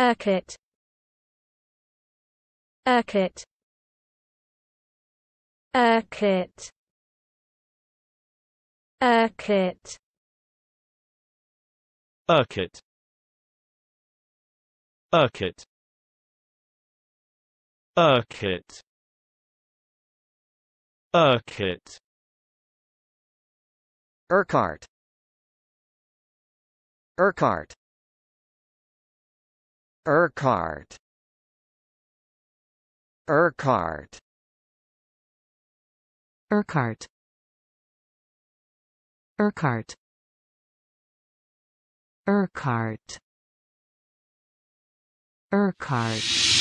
Urquhart, Urquhart, Urquhart, Urquhart, Urquhart, Urquhart, Urquhart, Urquhart, Urquhart, Urquhart, Urquhart, Urquhart, Urquhart, Urquhart, Urquhart, Urquhart.